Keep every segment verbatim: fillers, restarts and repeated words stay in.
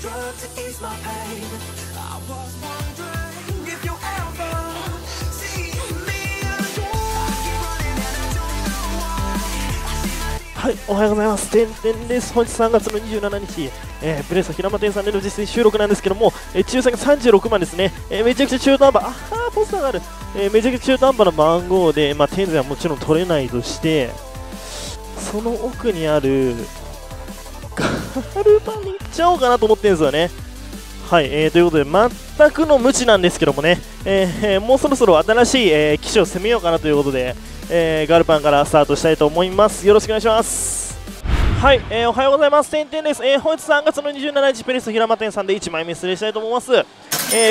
drug to ease my pain. I was wondering if you ever see me again. I keep running and I don't know why. はい、おはようございます。てんてんです。本日さんがつのにじゅうしちにち、えー、ブレス平間店さんでの実践収録なんですけども、えー、抽選がさんじゅうろくまんですね。えー、めちゃくちゃ中途半端、あー、ポスターがある。えー、めちゃくちゃ中途半端な番号で、まあ、天然はもちろん取れないとして、その奥にあるカルバに行っちゃおうかなと思ってるんですよね。はい、えー、ということで全くの無知なんですけどもね、えー、もうそろそろ新しい、えー、機種を攻めようかなということで、えー、ガルパンからスタートしたいと思います。よろしくお願いします。はい、えー、おはようございます。てんてんです。えー、本日さんがつのにじゅうしちにちペレス平間店さんでいちまいめ失礼したいと思います。え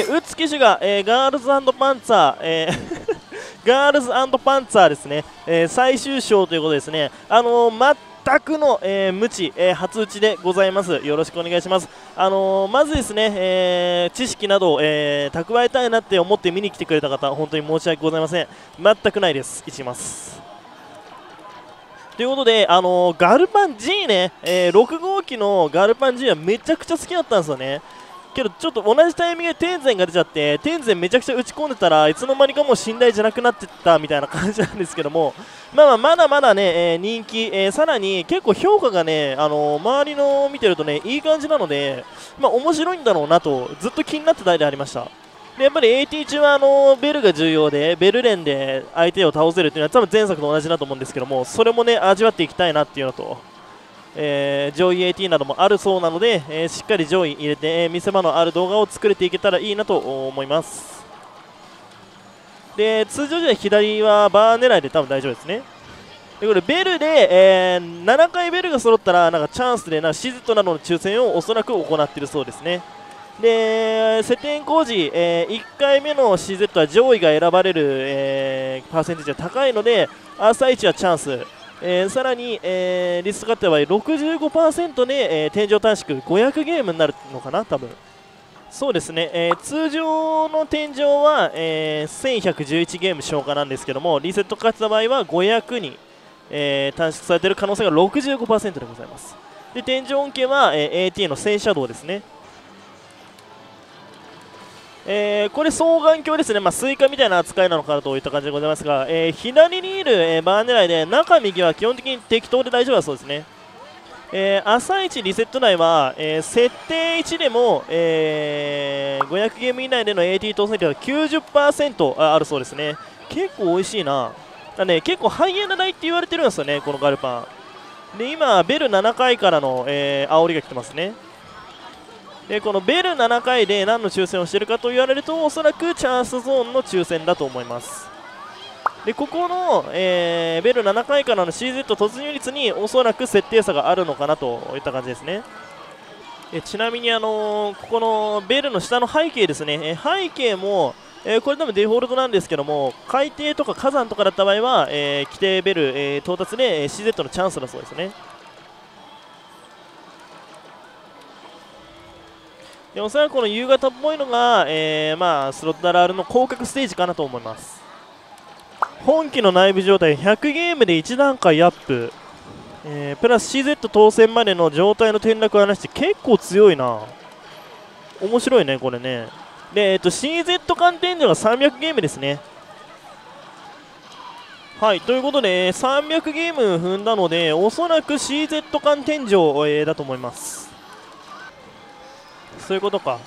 ー、ウッズ機種が、えー、ガールズ&パンツァー、えーガールズ&パンツァーですね、えー、最終章ということですね。あのー、全くの、えー、無知、えー、初打ちでございます。よろしくお願いします。あのー、まずですね、えー、知識などを、えー、蓄えたいなって思って見に来てくれた方、本当に申し訳ございません。全くないです。いきますということで、あのー、ガルパン G ね、えー、ろくごうきのガルパン G はめちゃくちゃ好きだったんですよね。けどちょっと同じタイミングで天然が出ちゃって、天然めちゃくちゃ打ち込んでたらいつの間にかもう信頼じゃなくなってったみたいな感じなんですけども、まあ、まあまだまだね、えー、人気、えー、さらに結構評価がね、あのー、周りの見てるとねいい感じなので、まあ、面白いんだろうなとずっと気になってた絵でありました。でやっぱり エーティー 中はあのー、ベルが重要で、ベル連で相手を倒せるというのは多分前作と同じだと思うんですけども、それもね味わっていきたいなっていうのと、えー、上位 エーティー などもあるそうなので、えー、しっかり上位入れて、えー、見せ場のある動画を作れていけたらいいなと思います。で通常時は左はバー狙いで多分大丈夫ですね。でこれベルで、えー、ななかいベルが揃ったらなんかチャンスでなシズットなどの抽選をおそらく行っているそうですね。で接点工事、えー、いっかいめの シーゼット は上位が選ばれる、えー、パーセンテージが高いので朝一はチャンス、えー、さらに、えー、リストカットは ろくじゅうごパーセント で、えー、天井短縮ごひゃくゲームになるのかな多分そうですね、えー、通常の天井は、えー、せんひゃくじゅういちゲーム消化なんですけども、リセットカットした場合はごひゃくに、えー、短縮されている可能性が ろくじゅうごパーセント でございます。で天井恩恵は、えー、エーティー の正射動ですね。えー、これ双眼鏡ですね、まあ、スイカみたいな扱いなのかなといった感じでございますが、えー、左にいる、えー、バー狙いで中右は基本的に適当で大丈夫だそうですね。えー、朝一リセット内は、えー、設定いちでも、えー、ごひゃくゲーム以内での エーティー 当選率は きゅうじゅっパーセント あるそうですね。結構おいしいな。だね、結構ハイエナ台って言われてるんですよね、このガルパン。で今、ベルななかいからの、えー、煽りが来てますね。でこのベルななかいで何の抽選をしているかと言われると、おそらくチャンスゾーンの抽選だと思います。でここの、えー、ベルななかいからの シーゼット 突入率におそらく設定差があるのかなといった感じですね。えちなみに、あのー、ここのベルの下の背景ですね、え背景も、えー、これ多分デフォルトなんですけども、海底とか火山とかだった場合は、えー、規定ベル、えー、到達で シーゼット のチャンスだそうですね。でおそらくこの夕方っぽいのが、えーまあ、スロット アールアール の広角ステージかなと思います。本機の内部状態ひゃくゲームでいちだんかいアップ、えー、プラス シーゼット 当選までの状態の転落を話して結構強いな。面白いねこれね。で、えー、と シーゼット 間天井がさんびゃくゲームですね。はいということでさんびゃくゲーム踏んだので、おそらく シーゼット 間天井だと思います。そういうことか、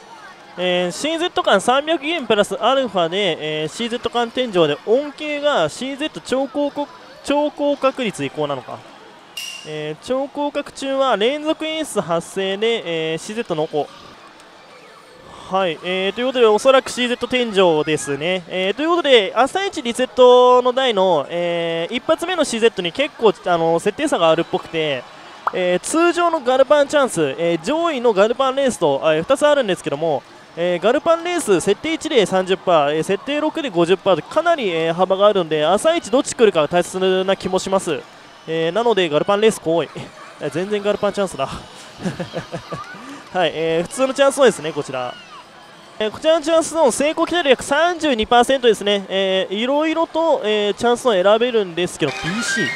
えー、シーゼット 間さんびゃくゲームプラスアルファで、えー、シーゼット 間天井で恩恵が シーゼット 超広角、超広角率移行なのか、えー、超広角中は連続演出発生で、えー、シーゼット の子、はい、えー、ということでおそらく シーゼット 天井ですね、えー、ということで朝一リセットの台の、えー、一発目の シーゼット に結構あの設定差があるっぽくて、えー、通常のガルパンチャンス、えー、上位のガルパンレースと、えー、ふたつあるんですけども、えー、ガルパンレース設定いちで さんじゅっパーセント、えー、設定ろくで ごじゅっパーセント とかなり、えー、幅があるので朝一どっち来るか大切な気もします、えー、なのでガルパンレース来い全然ガルパンチャンスだはい、えー、普通のチャンスゾーンですねこちら、えー、こちらのチャンスゾーン成功期待率約 さんじゅうにパーセント ですね、えー、いろいろと、えー、チャンスゾーン選べるんですけど ビーシー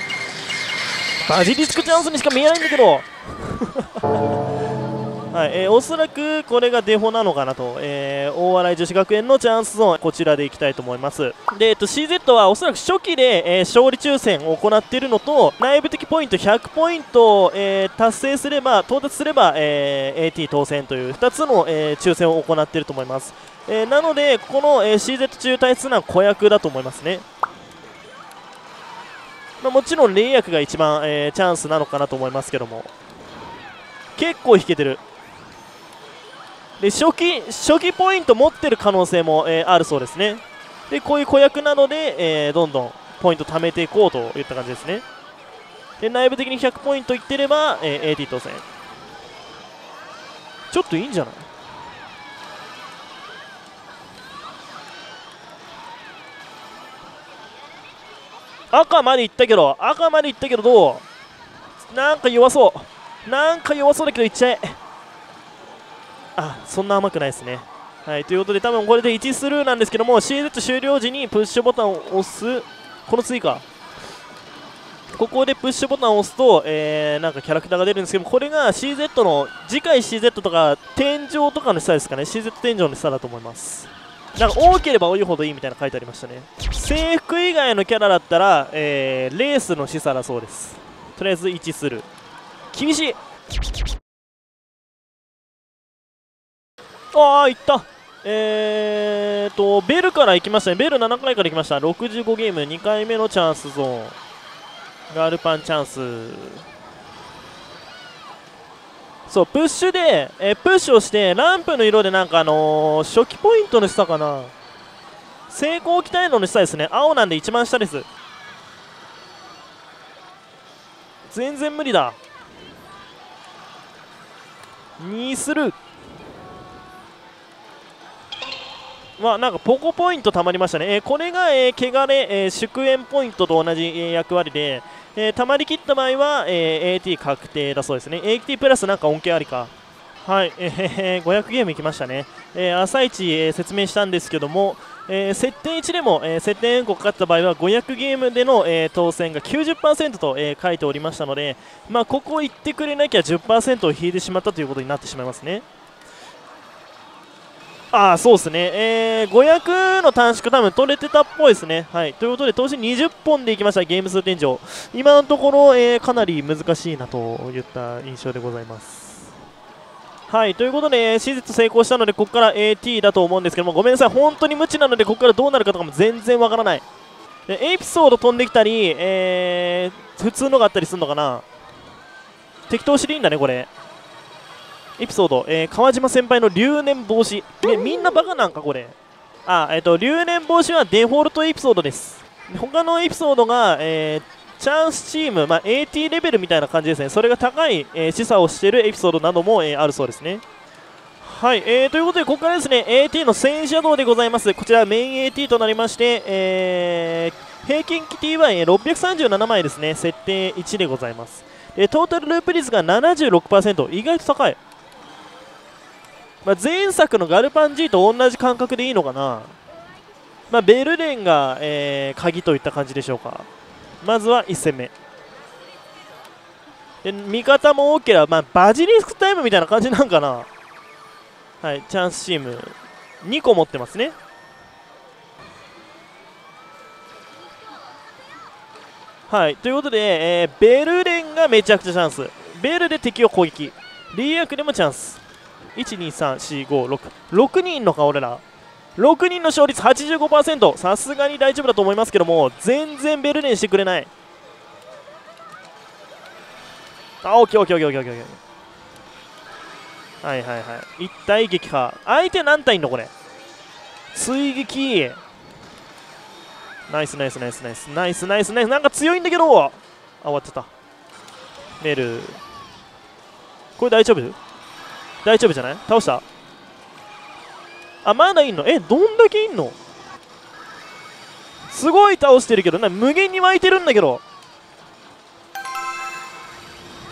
バジリスクチャンスにしか見えないんだけどはい、えー、おそらくこれがデフォなのかなと、えー、大洗女子学園のチャンスゾーン、こちらでいきたいと思います。で、えっと、シーゼット はおそらく初期で、えー、勝利抽選を行っているのと、内部的ポイントひゃくポイントを、えー、達成すれば、到達すれば、えー、エーティー 当選というふたつの、えー、抽選を行っていると思います。えー、なので、ここの、えー、シーゼット 中退するのは子役だと思いますね。まあ、もちろん霊役が一番、えー、チャンスなのかなと思いますけども、結構引けてる。で、初期初期ポイント持ってる可能性も、えー、あるそうですね。で、こういう子役なので、えー、どんどんポイント貯めていこうといった感じですね。で、内部的にひゃくポイントいってれば、えー、エーティー 当選。ちょっといいんじゃない？赤までいったけど、赤までいったけど、どう？なんか弱そう、なんか弱そうだけどいっちゃえ。あ、そんな甘くないですね。はい、ということで、多分これでいちスルーなんですけども、 シーゼット 終了時にプッシュボタンを押す、この次か、ここでプッシュボタンを押すと、えー、なんかキャラクターが出るんですけど、これが シーゼット の次回 シーゼット とか天井とかの下ですかね。 シーゼット 天井の下だと思います。なんか多ければ多いほどいいみたいな書いてありましたね。制服以外のキャラだったら、えー、レースの示唆だそうです。とりあえずいちスルー。厳しい。ああ、いった。えーっとベルからいきましたね。ベルななかいからいきました。ろくじゅうごゲームにかいめのチャンスゾーン、ガルパンチャンス。そう、プッシュで、えー、プッシュをしてランプの色でなんかあのー、初期ポイントの下かな、成功期待度の下ですね。青なんで一番下です。全然無理だ。にする。まあ、なんかポコポイントたまりましたね。えー、これが、えー、汚れ、えー、祝宴ポイントと同じ、えー、役割で、えー、たまりきった場合は、えー、エーティー 確定だそうですね。エーティー プラスなんか恩恵ありか。はい、えー、ごひゃくゲームいきましたね。えー、朝一、えー、説明したんですけども、えー、設定いちでも、えー、設定変更かかった場合はごひゃくゲームでの、えー、当選が きゅうじゅっパーセント と、えー、書いておりましたので、まあ、ここ行ってくれなきゃ じゅっパーセント を引いてしまったということになってしまいますね。あー、そうですね、えー、ごひゃくの短縮多分取れてたっぽいですね。はい、ということで投資にじゅっぽんでいきました。ゲーム数天井、今のところ、えー、かなり難しいなといった印象でございます。はい、ということで手術成功したので、ここから エーティー だと思うんですけども、ごめんなさい、本当に無知なので、ここからどうなるかとかも全然わからない。エピソード飛んできたり、えー、普通のがあったりするのかな。適当知りんだねこれ。エピソード、えー、川島先輩の留年防止、ね、みんなバカなんかこれ。あ、えっと留年防止はデフォルトエピソードです。他のエピソードが、えーチャンスチーム、まあ、エーティー レベルみたいな感じですね。それが高い、えー、示唆をしているエピソードなども、えー、あるそうですね。はい、えー、ということで、ここからですね、エーティー の戦車道でございます。こちらメイン エーティー となりまして、えー、平均キティは、えー、ろっぴゃくさんじゅうななまいですね。設定いちでございます。で、トータルループ率が ななじゅうろくパーセント、意外と高い。まあ、前作のガルパン G と同じ感覚でいいのかな。まあ、ベルレンが、えー、鍵といった感じでしょうか。まずはいち戦目で、味方も多ければ、まあ、バジリスクタイムみたいな感じなんかな。はい、チャンスチームにこ持ってますね。はい、ということで、えー、ベルレンがめちゃくちゃチャンス。ベルで敵を攻撃、リー役でもチャンス。いちにさんしごろくろくにんのか、俺らろくにんの勝率 はちじゅうごパーセント、 さすがに大丈夫だと思いますけども、全然ベルレンしてくれない。あ、オッケーオッケーオッケーオッケーオッケー。はいはいはい、いち体撃破。相手何体いんのこれ。追撃、ナイスナイスナイスナイスナイスナイスナイス。なんか強いんだけど、あ、終わっちゃった。メル、これ大丈夫大丈夫じゃない？倒した。あ、まだいんの。え、どんだけいんの。すごい倒してるけどな、無限に湧いてるんだけど、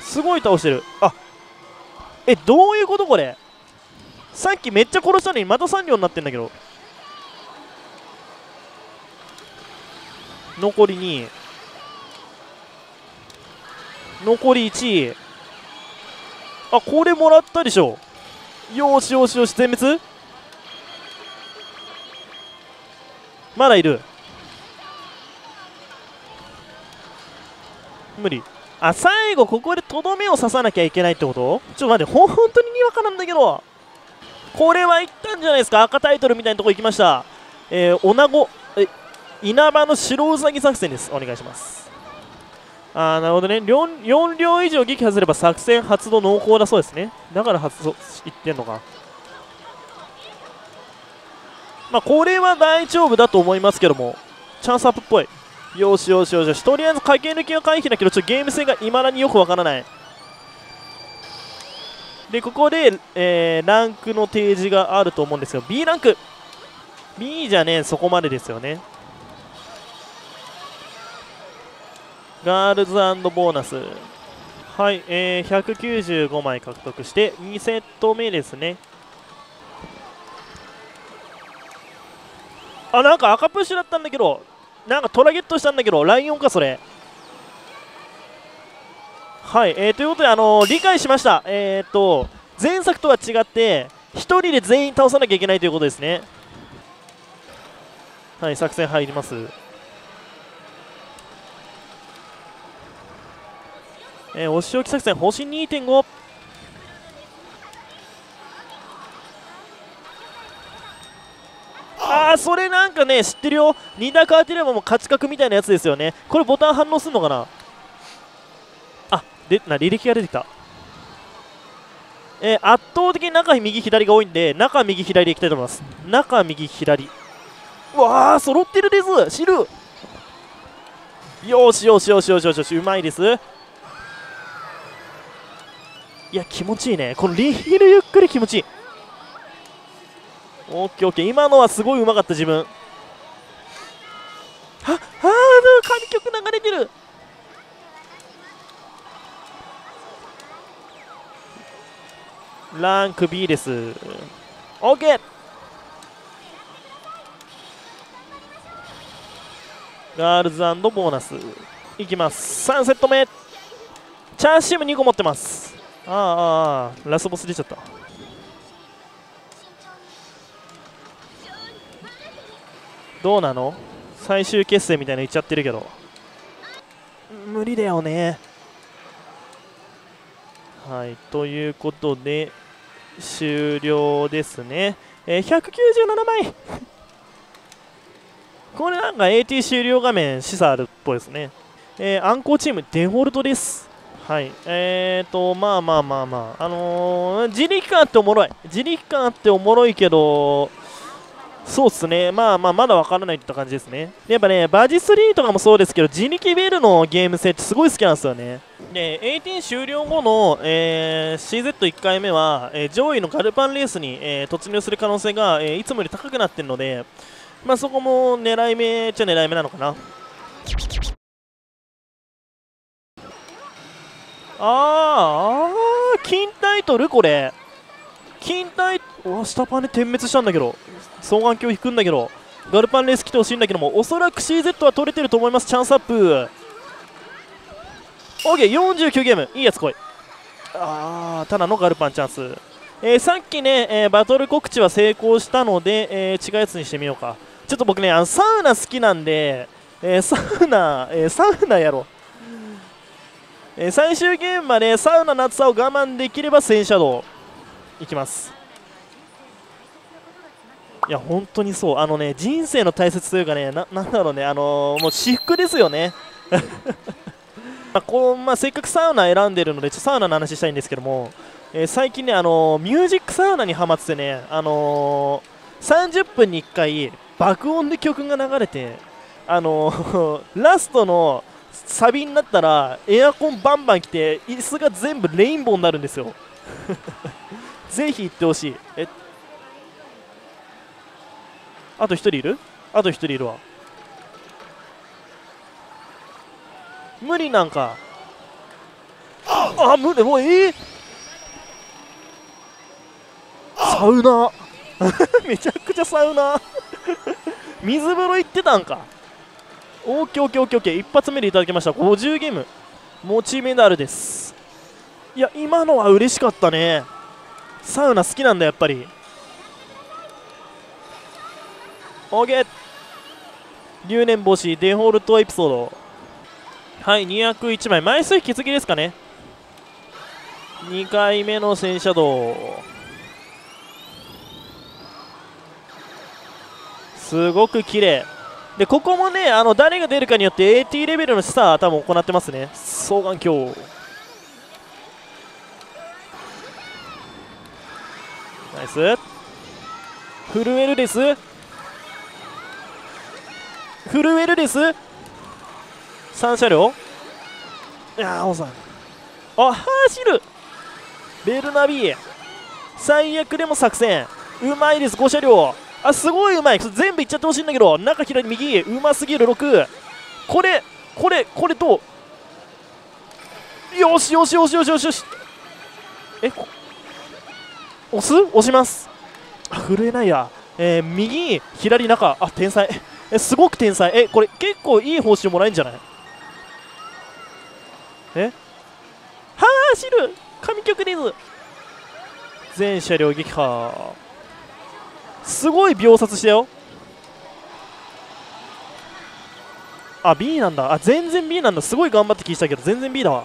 すごい倒してる。あ、え、どういうことこれ。さっきめっちゃ殺したのにまたさんりょうになってんだけど。残りに、残りいち。あ、これもらったでしょ。よしよしよし、全滅まだいる、無理。あ、最後ここでとどめを刺さなきゃいけないってこと？ちょっと待って、本当ににわかなんだけど、これはいったんじゃないですか。赤タイトルみたいなとこ行きました。えー、女子え稲葉の白うさぎ作戦です。お願いします。あー、なるほどね。 4, よん両以上撃破すれば作戦発動濃厚だそうですね。だから発動言ってんのか。まあこれは大丈夫だと思いますけども、チャンスアップっぽい。よしよしよし、とりあえず駆け抜けは回避だけど、ちょっとゲーム性がいまだによくわからない。で、ここで、えー、ランクの提示があると思うんですよ。 B ランク B じゃねえ、そこまでですよね。ガールズ&ボーナス、はい、えー、ひゃくきゅうじゅうごまい獲得してにセット目ですね。あ、なんか赤プッシュだったんだけど、なんかトラゲットしたんだけど、ライオンかそれ。はい、えー、ということで、あのー、理解しました。えーと前作とは違ってひとりで全員倒さなきゃいけないということですね。はい、作戦入ります。えー、お仕置き作戦星 にてんご。 あー、それなんかね、知ってるよ。に択当てればもう勝ち確みたいなやつですよね。これボタン反応するのかな。あ、でな履歴が出てきた。えー、圧倒的に中右左が多いんで、中右左でいきたいと思います。中右左、うわー、揃ってるです。知るよしよしよしよしよしよし、うまいです。いや、気持ちいいね、このリヒルゆっくり気持ちいい。オッケーオッケー、今のはすごいうまかった自分。はっはー、神曲流れてる。ランク B です。オッケー、ガールズ&ボーナスいきます。さんセット目、チャーシームにこ持ってます。あーあー、ラスボス出ちゃった。どうなの、最終決戦みたいなの言っちゃってるけど、無理だよね。はい、ということで終了ですね。えー、ひゃくきゅうじゅうななまいこれなんか エーティー 終了画面示唆あるっぽいですね。えー、アンコーチームデフォルトです。はい、えーと、まあまあまあまあ、あのー、自力感あっておもろい、自力感あっておもろいけど、そうっすね、まあまあ、まだわからないって感じですね。やっぱね、バジスリーとかもそうですけど、自力ベルのゲーム性ってすごい好きなんですよね。で、じゅうはち終了後の、えー、シーゼットいっかいめは、えー、上位のガルパンレースに、えー、突入する可能性が、えー、いつもより高くなってるので、まあ、そこも狙い目っちゃ狙い目なのかな。あーあー、金タイトル、これ金タイトル、下パンで点滅したんだけど、双眼鏡引くんだけど、ガルパンレース来てほしいんだけども、おそらく シーゼット は取れてると思います。チャンスアップ オーケーよんじゅうきゅう ゲーム、いいやつ来い。あー、ただのガルパンチャンス。えー、さっきね、えー、バトル告知は成功したので、えー、違うやつにしてみようか。ちょっと僕ね、あのサウナ好きなんで、えー、サウナ、えー、サウナやろう。えー、最終ゲームまでサウナの暑さを我慢できれば戦車道いきます。いや、本当にそう、あのね、人生の大切というかね、 な, なんだろうね、あのー、もう私服ですよね、まあこうまあ、せっかくサウナ選んでるので、ちょっとサウナの話したいんですけども、えー、最近ね、あのー、ミュージックサウナにハマっててね、あのー、さんじゅっぷんにいっかい爆音で曲が流れて、あのー、ラストのサビになったらエアコンバンバン来て、椅子が全部レインボーになるんですよぜひ行ってほしい。え、あと一人いる、あと一人いるわ。無理なんか、ああ、無理、もうえー、サウナめちゃくちゃサウナ水風呂行ってたんか。オッケーオッケーオッケーオッケー、一発目でいただきました。ごじゅうゲーム持ちメダルです。いや、今のは嬉しかったね。サウナ好きなんだやっぱり。オーケー、留年星デフォルトエピソード、はい、にひゃくいちまい枚数引き継ぎですかね。にかいめの戦車道、すごく綺麗で、ここもね、あの誰が出るかによって エーティー レベルの試査多分行ってますね。双眼鏡、ナイス、震えるです、震えるです、さん車両、ああおさん、あ、走るベルナビー、最悪でも作戦うまいです。ご車両、あ、すごいうまい、全部いっちゃってほしいんだけど、中左右うますぎる。ろく、これこれこれと、よしよしよしよしよしよし、え、押す、押します、あ、震えないや、えー、右左中、あ、天才、え、すごく天才、え、これ結構いい報酬もらえるんじゃない、え、はあ、走る神曲です。全車両撃破、すごい秒殺したよ。あ、 B なんだ、あ、全然 B なんだ、すごい頑張って聞いたけど全然 B だわ。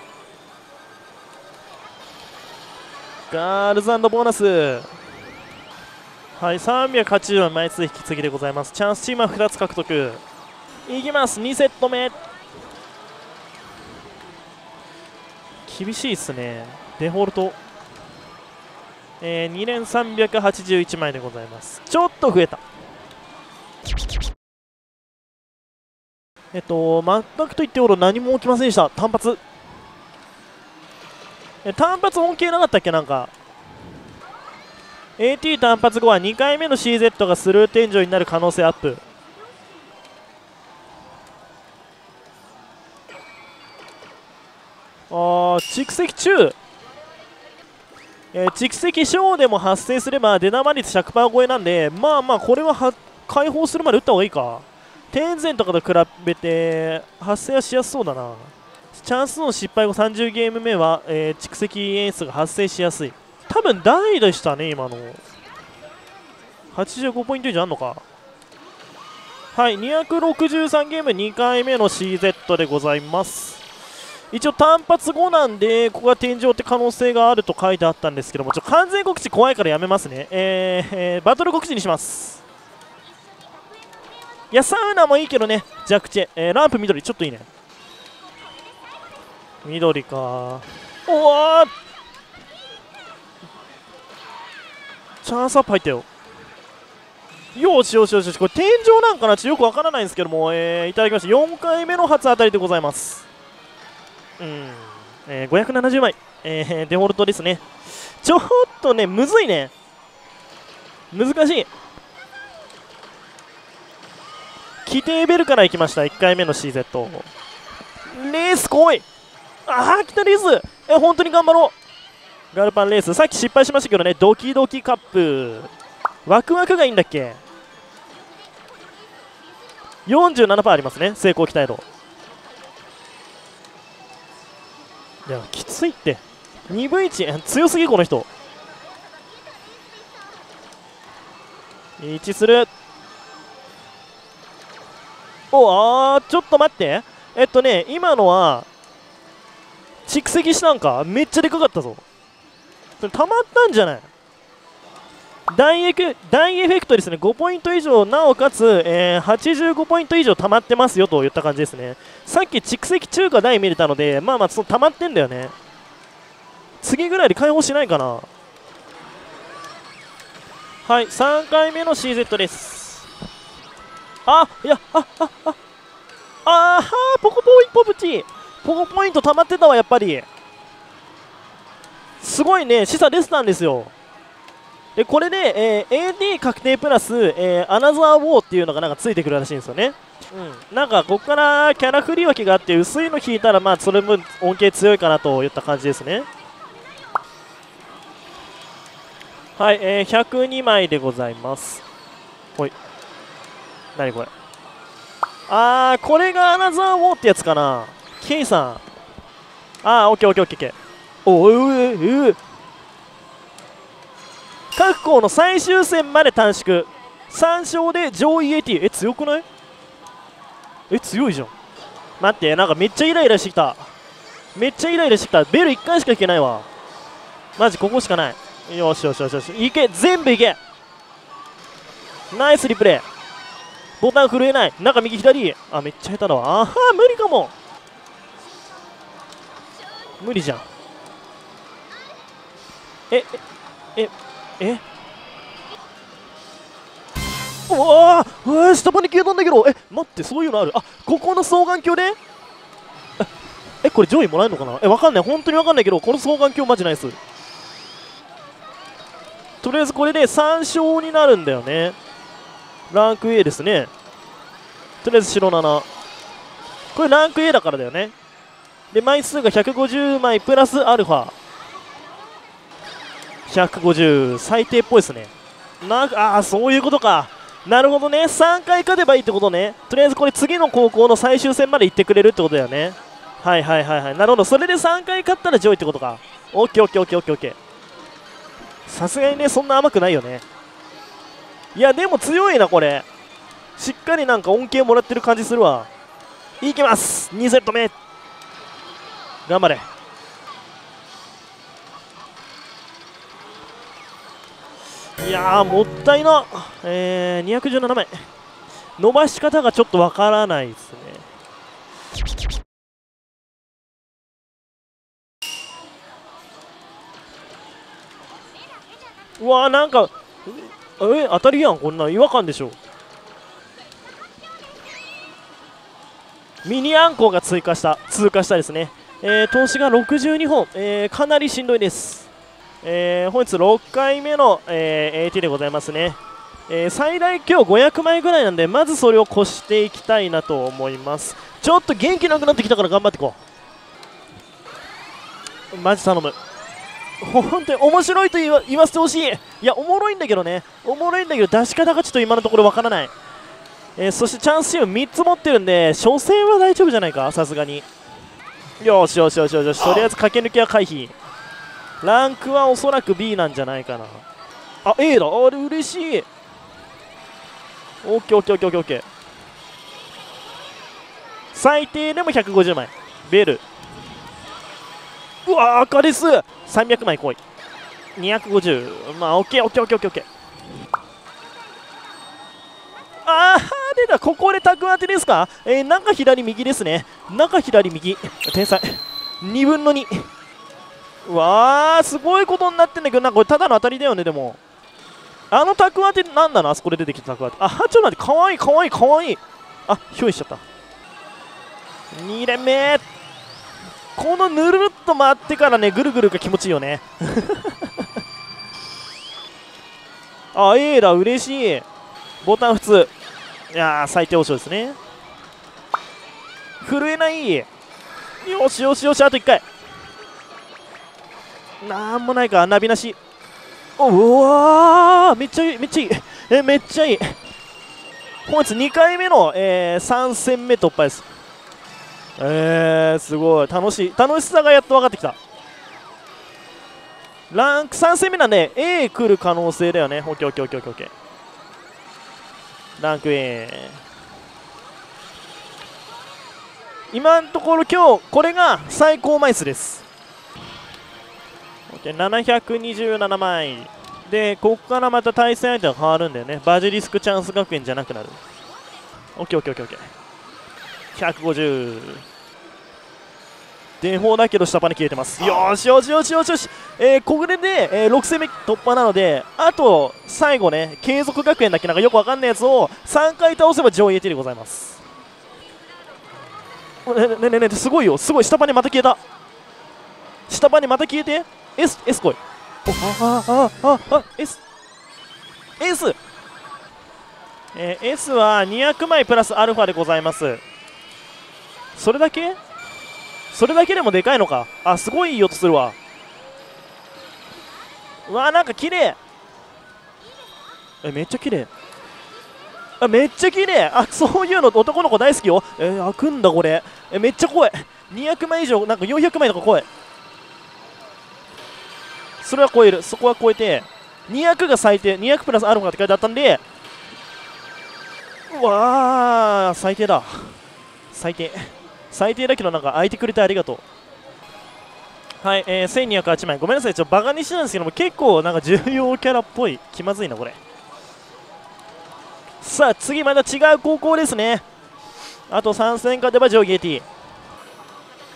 ガールズ&ボーナス、はい、さんびゃくはちじゅうまい枚数引き継ぎでございます。チャンスチームはふたつ獲得、いきます。にセット目厳しいっすね。デフォルト、えー、に連さんびゃくはちじゅういちまいでございます。ちょっと増えた。えっと全くと言っておろ何も起きませんでした。単発、え、単発本系なかったっけ。なんか エーティー 単発後はにかいめの シーゼット がスルー天井になる可能性アップ。あー、蓄積中、えー、蓄積小でも発生すれば出玉率 ひゃくパーセント 超えなんで、まあまあこれは、は解放するまで打った方がいいか。天然とかと比べて発生はしやすそうだな。チャンスの失敗後さんじゅうゲーム目は、えー、蓄積演出が発生しやすい。多分台でしたね今の。はちじゅうごポイント以上あんのか。はい、にひゃくろくじゅうさんゲームにかいめの シーゼット でございます。一応単発後なんで、ここが天井って可能性があると書いてあったんですけども、ちょっと完全告知怖いからやめますね。えー、えー、バトル告知にします。いや、サウナもいいけどね。弱地、えー、ランプ緑ちょっといいね。緑か、おわー、チャンスアップ入ったよ。よしよしよしよし、これ天井なんかな、ちょっとよくわからないんですけども、えー、いただきました。よんかいめの初当たりでございます。うん、えー、ごひゃくななじゅうまい、えー、デフォルトですね。ちょっとね、むずいね、難しい。規定ベルからいきました。いっかいめの シーゼット、 レース来い、ああ、来たレース、え、本当に頑張ろう。ガルパンレース、さっき失敗しましたけどね。ドキドキカップ、ワクワクがいいんだっけ。 よんじゅうななパーセント ありますね、成功期待度。いや、きついって。 にぶいち 強すぎこの人。いちする、お、あー、ちょっと待って、えっとね、今のは蓄積したんか、めっちゃでかかったぞ。たまったんじゃない。大エク、大エフェクトですね。ごポイント以上、なおかつ、えー、はちじゅうごポイント以上たまってますよと言った感じですね。さっき蓄積中華台見れたので、まあまあ、そのたまってんだよね。次ぐらいで解放しないかな。はい、さんかいめの シーゼット です。あ、いや、あ、あ、あ、あー、ポコポイポプチポコポイント溜まってたわ。やっぱりすごいね、示唆出てたんですよ。でこれで、えー、エーディー 確定プラス、えー、アナザーウォーっていうのがなんかついてくるらしいんですよね、うん、なんかここからキャラ振り分けがあって、薄いの引いたらまあそれも恩恵強いかなといった感じですね。はい、えー、ひゃくにまいでございます。ほい、何これ、あー、これがアナザーウォーってやつかな。ケイさん、ああ、オッケーオッケーオッケーオッケー、おううううう、各校の最終戦まで短縮、さん勝で上位 エーティー。 え、強くない？え、強いじゃん。待って、なんかめっちゃイライラしてきた。めっちゃイライラしてきた。ベルいっかいしかいけないわ。マジここしかない。よしよしよしよし、いけ、全部いけ。ナイスリプレイ。ボタン震えない。中右左。あ、めっちゃ下手だわ。あはー、無理かも。無理じゃん。ええええ、うわー、うわー、下パに消えたんだけど。え、待って、そういうのある。あ、ここの双眼鏡で、え、これ上位もらえるのかな。え、わかんない、本当にわかんないけど、この双眼鏡マジナイス。とりあえずこれでさん勝になるんだよね。ランク A ですね。とりあえず白なな、これランク A だからだよね。で、枚数がひゃくごじゅうまいプラスアルファひゃくごじゅう、最低っぽいですね。なんか、ああ、そういうことか。なるほどね。さんかい勝てばいいってことね。とりあえずこれ次の高校の最終戦まで行ってくれるってことだよね。はいはいはいはい。なるほど。それでさんかい勝ったら上位ってことか。オッケーオッケーオッケーオッケーオッケー。さすがにね、そんな甘くないよね。いや、でも強いな、これ。しっかりなんか恩恵もらってる感じするわ。いきます。にセット目。頑張れ。いやー、もったいな、えー、にひゃくじゅうななまい、伸ばし方がちょっとわからないですね。うわー、なんか、えー、当たりやん、こんなん違和感でしょ。ミニアンコが追加した通過したですね、えー、投資がろくじゅうにほん、えー、かなりしんどいです。えー、本日ろっかいめの、えー、エーティー でございますね、えー、最大今日ごひゃくまいぐらいなんで、まずそれを越していきたいなと思います。ちょっと元気なくなってきたから頑張っていこう。マジ頼む。本当に面白いと言わ、言わせてほしい。いや、おもろいんだけどね、おもろいんだけど出し方がちょっと今のところわからない、えー、そしてチャンスシーンみっつ持ってるんで初戦は大丈夫じゃないか、さすがに。よしよしよしよし、とりあえず駆け抜けは回避。ランクはおそらく ビー なんじゃないかな。あ、 A だ。あれ嬉しい。 オーケーオーケーオーケーオーケー。 最低でもひゃくごじゅうまいベル。うわー、赤です。さんびゃくまい来い。にひゃくごじゅう、まあ オーケーオーケーオーケーオーケー。 あー、出た。ここでタク当てですか。えー、中左右ですね。中左右、天才。にぶんのに。わー、すごいことになってんだけど、なんかこれただの当たりだよね。でもあのタク当てなんだな、あそこで出てきたタク当て。あ、ちょっと待って、かわいいかわいいかわいい。あ、ひょいしちゃった。にれんめ、このぬるっと回ってからね、ぐるぐるが気持ちいいよね。あ、A だ、嬉しい。ボタン普通。いやー、最低保証ですね。震えない。よしよしよし、あといっかい。なんもないか、ナビなし。おうわー、めっちゃいい、めっちゃいい、え、めっちゃいい。本日にかいめの、えー、さんせんめ突破です。えー、すごい楽しい、楽しさがやっと分かってきた。ランクさんせんめなんで A 来る可能性だよね。 オーケーオーケーオーケーオーケー。 ランク A、 今のところ今日これが最高枚数です。ななひゃくにじゅうななまいで、ここからまた対戦相手が変わるんだよね。バジリスクチャンス学園じゃなくなる。 オーケーオーケーオーケーオーケー。 ひゃくごじゅう電報だけど下パネ消えてます。よしよしよしよしよし、えー、これで、えー、ろくせんめ突破なので、あと最後ね、継続学園だっけ、なんかよくわかんないやつをさんかい倒せば上位エーティーでございます。ねねねね、すごいよ、すごい。下パネまた消えた。下パネまた消えて。S、S 来い。あああああ、 S、 S、えー、S はにひゃくまいプラスアルファでございます。それだけ、それだけでもでかいのか。あ、すごいいい音するわ。うわー、なんか綺麗。え、めっちゃ綺麗。あ、めっちゃ綺麗。あ、そういうの男の子大好きよ。えー、開くんだこれ。え、めっちゃ怖い。にひゃくまい以上、なんかよんひゃくまいとか怖い。それは超える、そこは超えて、にひゃくが最低、にひゃくプラスアルファって書いてあったんで、うわー、最低だ、最低、最低だけど、なんか空いてくれてありがとう。はい、えー、せんにひゃくはちまい、ごめんなさい、ちょっとバカにしてたんですけども、結構なんか重要キャラっぽい、気まずいな、これ。さあ、次、また違う高校ですね。あとさんせん勝てば上位 エーティー。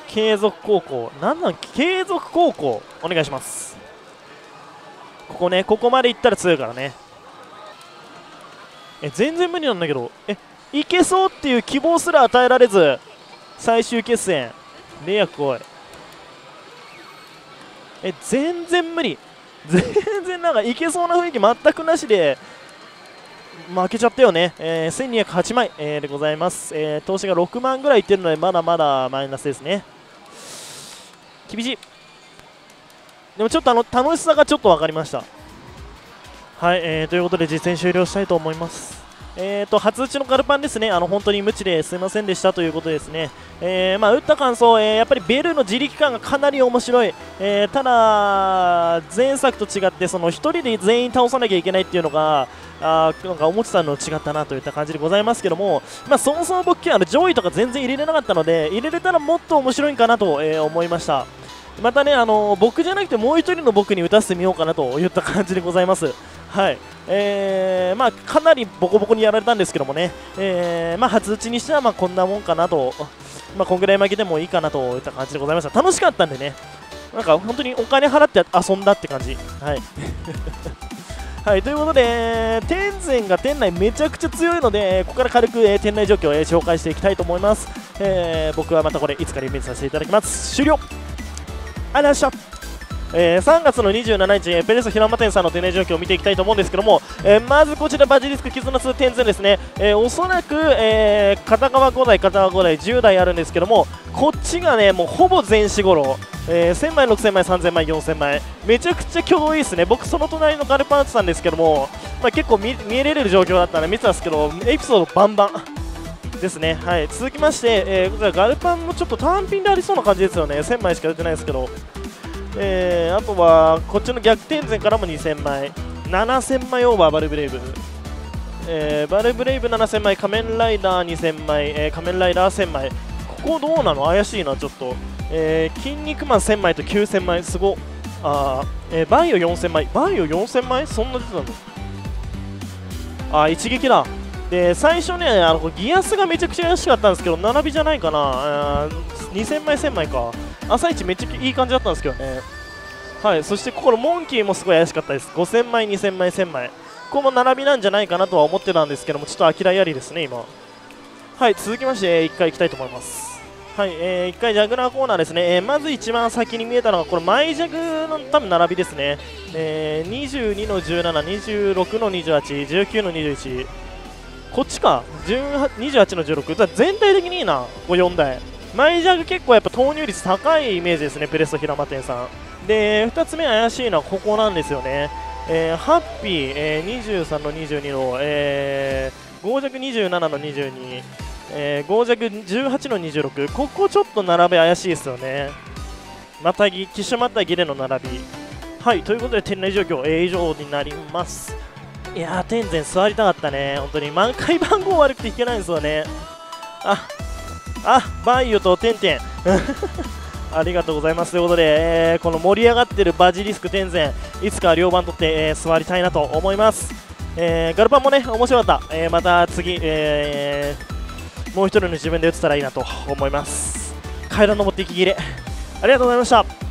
継続高校、なんなん、継続高校、お願いします。ここね、ここまでいったら強いからね。え、全然無理なんだけど、え、いけそうっていう希望すら与えられず、最終決戦、レイア来い。え、全然無理、全然なんかいけそうな雰囲気全くなしで負けちゃったよね、えー、せんにひゃくはちまい、えー、でございます、えー、投資がろくまんぐらいいってるので、まだまだマイナスですね、厳しい、でもちょっとあの楽しさがちょっと分かりました。はい、えー、ということで、実戦終了したいと思います。えーと初打ちのガルパンですね、あの本当に無知ですいませんでしたということですね、えーまあ、打った感想、えー、やっぱりベルの自力感がかなり面白い、えー、ただ、前作と違ってそのひとりで全員倒さなきゃいけないっていうのがあなんか思ってたのと違ったなといった感じでございますけども、まあ、そもそも僕は上位とか全然入れれなかったので入れれたらもっと面白いんかなと、えー、思いました。またね、あのー、僕じゃなくてもうひとりの僕に打たせてみようかなといった感じでございます。はい、えーまあ、かなりボコボコにやられたんですけどもね、えーまあ、初打ちにしてはまあこんなもんかなと、まあ、こんぐらい負けてもいいかなといった感じでございました。楽しかったんでね、なんか本当にお金払って遊んだって感じ。はい、はい、ということで天然が店内めちゃくちゃ強いので、ここから軽く店内状況を紹介していきたいと思います。えー、僕はまたこれいつかリベンジさせていただきます。終了あらしゃ、えー、さんがつのにじゅうしちにち、ペレス平間店さんの店内状況を見ていきたいと思うんですけども、えー、まずこちらバジリスク絆に天然ですね、えー、おそらく、えー、片側ごだい、片側ごだい、じゅうだいあるんですけども、こっちがねもうほぼ全死頃、えー、せんまい、ろくせんまい、さんぜんまい、よんせんまい、めちゃくちゃ強いですね。僕、その隣のガルパンツさんですけども、まあ、結構 見, 見えれる状況だったんで見てたんですけど、エピソードバンバン。ですね、はい、続きまして、えー、ガルパンもちょっと単品でありそうな感じですよね、せんまいしか出てないですけど、えー、あとはこっちの逆転前からもにせんまい、ななせんまいオーバー、バルブレイブ、えー、バルブレイブななせんまい、仮面ライダーにせんまい、えー、仮面ライダーせんまい、ここどうなの、怪しいな、ちょっと、えー、筋肉マンせんまいときゅうせんまい、すごっ、あー、えー、バイオよんせんまい、バイオよんせんまい、そんな出てたの、あー、一撃だ。で最初ね、あのギアスがめちゃくちゃ安かったんですけど、並びじゃないかな、にせんまい、せんまいか、朝一めっちゃいい感じだったんですけどね、はい、そしてここのモンキーもすごい怪しかったです、ごせんまい、にせんまい、せんまい、ここも並びなんじゃないかなとは思ってたんですけども、ちょっと諦めありですね、今、はい、続きまして、いっかいいきたいと思います。はい、えー、いっかいジャグラーコーナーですね、えー、まず一番先に見えたのがこれマイジャグの多分並びですね、えー、にじゅうにのじゅうなな、にじゅうろくのにじゅうはち、じゅうきゅうのにじゅういち。こっちか、にじゅうはちのじゅうろく、だ全体的にいいな、ここよんだい、マイジャグ結構やっぱ投入率高いイメージですね、プレスト平間店さん。で、ふたつめ怪しいのはここなんですよね、えー、ハッピー、えー、にじゅうさんのにじゅうにの、えー、ゴージャグにじゅうななのにじゅうに、えー、ゴージャグじゅうはちのにじゅうろく、ここちょっと並べ怪しいですよね、またぎ、機種またぎでの並び。はい、ということで、店内状況、えー、以上になります。いやー、天然座りたかったね、本当に満開番号悪くていけないんですよね。ああ、バイオと天然ありがとうございますということで、えー、この盛り上がってるバジリスク天然、いつか両番取って、えー、座りたいなと思います、えー、ガルパンもね面白かった、えー、また次、えー、もう一人の自分で打てたらいいなと思います。階段登って息切れありがとうございました。